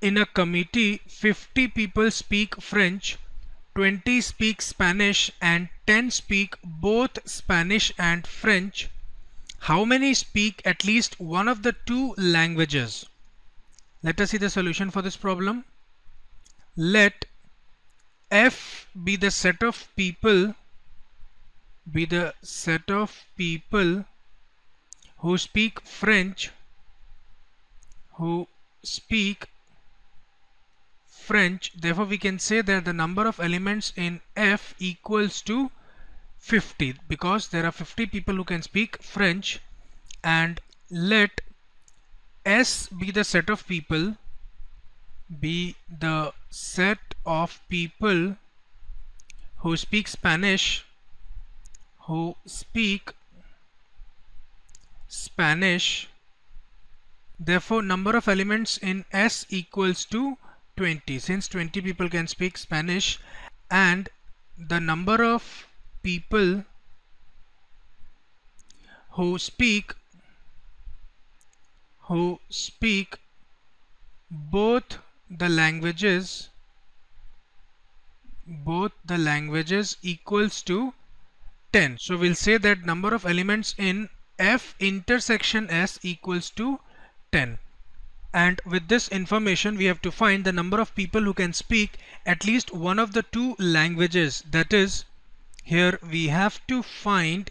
in a committee 50 people speak French, 20 speak Spanish and 10 speak both Spanish and French, how many speak at least one of the two languages? Let us see the solution for this problem. Let F be the set of people who speak French therefore we can say that the number of elements in F equals to 50 because there are 50 people who can speak French. And let S be the set of people who speak Spanish therefore number of elements in S equals to 20 since 20 people can speak Spanish, and the number of people who speak both the languages equals to 10. So we'll say that number of elements in F intersection S equals to 10. And with this information we have to find the number of people who can speak at least one of the two languages. That is, here we have to find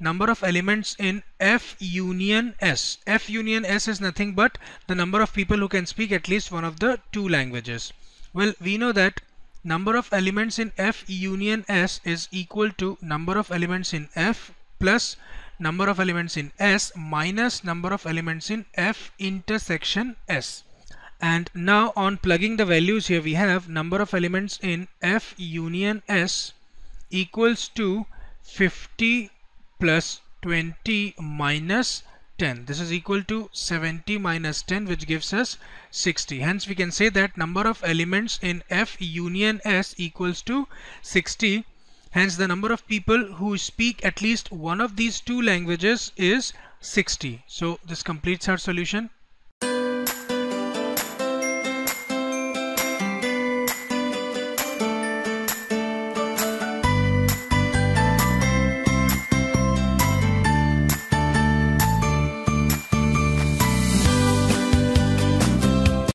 number of elements in F union S. F union S is nothing but the number of people who can speak at least one of the two languages. Well, we know that number of elements in F union S is equal to number of elements in F plus number of elements in S minus number of elements in F intersection S. And now on plugging the values here, we have number of elements in F union S equals to 50 plus 20 minus 10. This is equal to 70 minus 10, which gives us 60. Hence we can say that number of elements in F union S equals to 60. Hence the number of people who speak at least one of these two languages is 60. So this completes our solution.